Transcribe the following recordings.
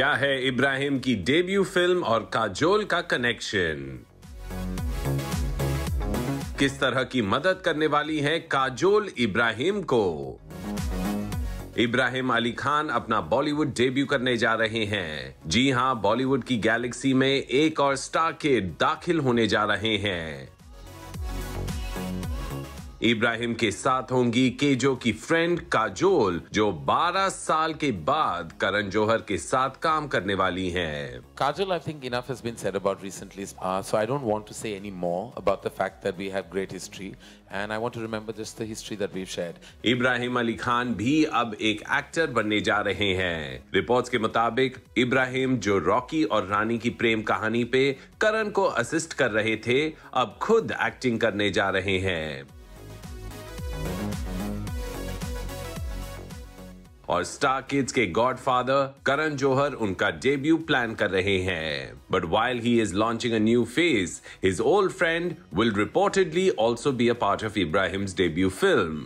क्या है इब्राहिम की डेब्यू फिल्म और काजोल का कनेक्शन? किस तरह की मदद करने वाली है काजोल इब्राहिम को? इब्राहिम अली खान अपना बॉलीवुड डेब्यू करने जा रहे हैं। जी हां, बॉलीवुड की गैलेक्सी में एक और स्टार के दाखिल होने जा रहे हैं। इब्राहिम के साथ होंगी केजो की फ्रेंड काजोल, जो 12 साल के बाद करण जौहर के साथ काम करने वाली हैं। Kajol, I think enough has been said about recently, so I don't want to say any more about the fact that we have great history, and I want to remember just the history that we've shared. Ibrahim Ali Khan भी अब एक actor बनने जा रहे हैं। Reports के मुताबिक इब्राहिम, जो रॉकी और रानी की प्रेम कहानी पे करण को असिस्ट कर रहे थे, अब खुद एक्टिंग करने जा रहे हैं। और स्टार किड्स के गॉडफादर करण जौहर उनका डेब्यू प्लान कर रहे हैं। But while he is launching a new face, his old friend will reportedly also be a part of Ibrahim's debut film.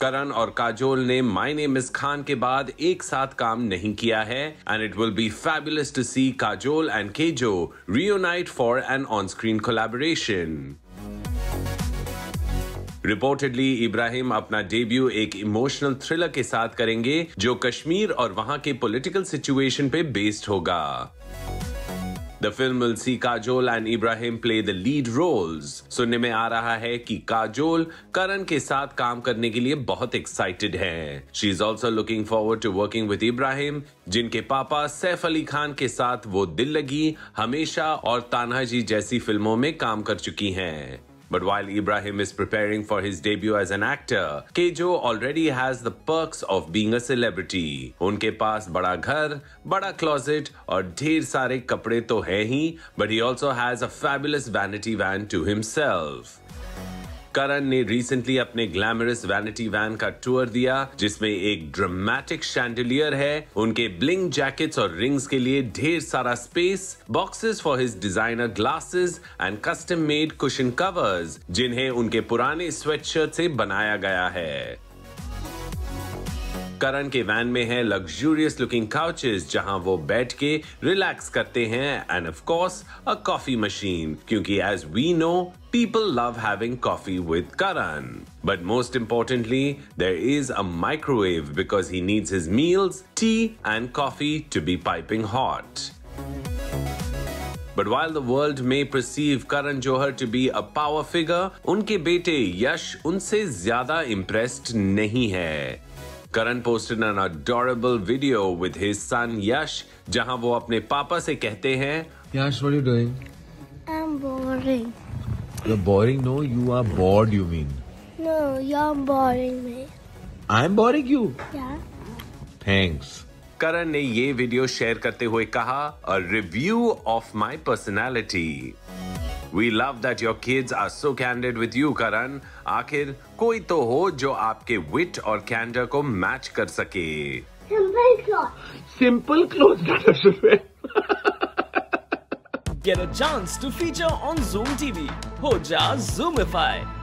Karan और काजोल ने माय नेम इज खान के बाद एक साथ काम नहीं किया है, and it will be fabulous to see Kajol and KJo reunite for an on screen collaboration. Reportedly Ibrahim अपना डेब्यू एक इमोशनल थ्रिलर के साथ करेंगे, जो कश्मीर और वहां के पॉलिटिकल सिचुएशन पे बेस्ड होगा। The film will see Kajol and Ibrahim play the lead roles. सुनने में आ रहा है कि काजोल करण के साथ काम करने के लिए बहुत एक्साइटेड है। She is also looking forward to working with Ibrahim, जिनके पापा सैफ अली खान के साथ वो दिल लगी, हमेशा और तान्हाजी जैसी फिल्मों में काम कर चुकी है। But while Ibrahim is preparing for his debut as an actor, Kajol already has the perks of being a celebrity. उनके पास बड़ा घर, बड़ा क्लोजेट और ढेर सारे कपड़े तो है ही, but he also has a fabulous vanity van to himself. करण ने रिसेंटली अपने ग्लैमरस वैनिटी वैन का टूर दिया, जिसमें एक ड्रामेटिक शैंडलियर है, उनके ब्लिंग जैकेट्स और रिंग्स के लिए ढेर सारा space, boxes for his designer glasses and custom made cushion covers, जिन्हें उनके पुराने स्वेटशर्ट से बनाया गया है। करण के वैन में है लग्जूरियस लुकिंग काउचेस, जहां वो बैठ के रिलैक्स करते हैं, and of course a coffee machine, क्योंकि as we know people love having coffee with Karan. But most importantly there is a microwave, because he needs his meals, tea and coffee to be piping hot. But while the world may perceive Karan Johar to be a power figure, उनके बेटे यश उनसे ज्यादा impressed नहीं है। Karan posted an adorable video with his son Yash, जहां वो अपने पापा से कहते हैं, Yash, what are you doing? I am boring. You are boring? No, you are bored, you mean? No, you are boring me. I am boring you? Yeah. Thanks. Karan ने ये video share करते हुए कहा, a review of my personality. We love that your kids are so candid with you, Karan. आखिर कोई तो हो जो आपके wit और candor को match कर सके। Simple clothes. Get a chance to feature on Zoom TV. Ho ja Zoomify.